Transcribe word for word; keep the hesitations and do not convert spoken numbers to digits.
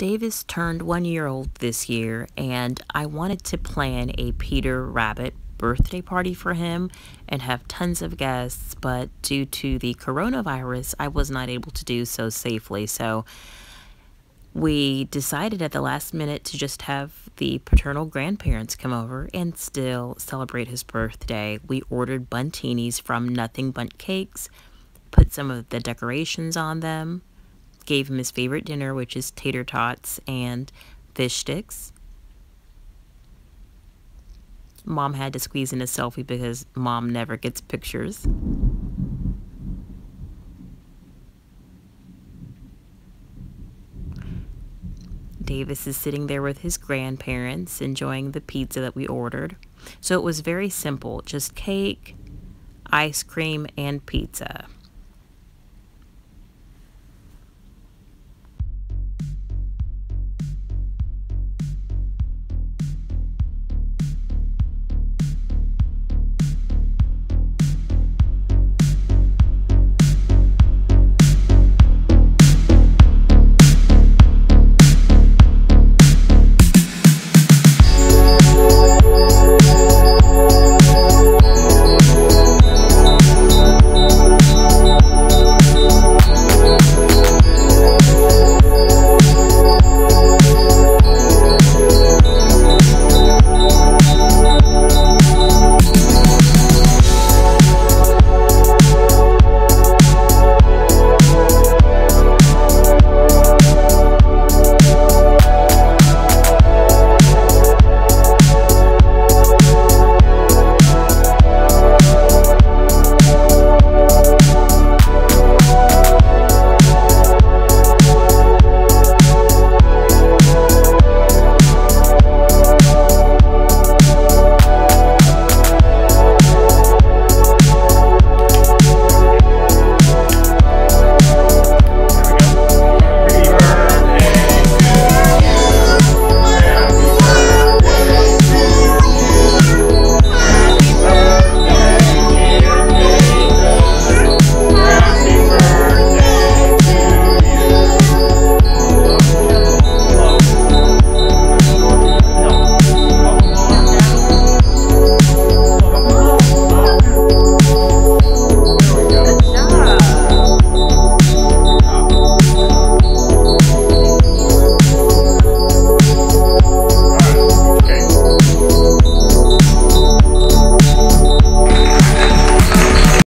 Davis turned one year old this year, and I wanted to plan a Peter Rabbit birthday party for him and have tons of guests, but due to the coronavirus, I was not able to do so safely. So we decided at the last minute to just have the paternal grandparents come over and still celebrate his birthday. We ordered Buntinis from Nothing Bunt Cakes, put some of the decorations on them, gave him his favorite dinner, which is tater tots and fish sticks. Mom had to squeeze in a selfie because Mom never gets pictures. Davis is sitting there with his grandparents enjoying the pizza that we ordered. So it was very simple, just cake, ice cream, and pizza.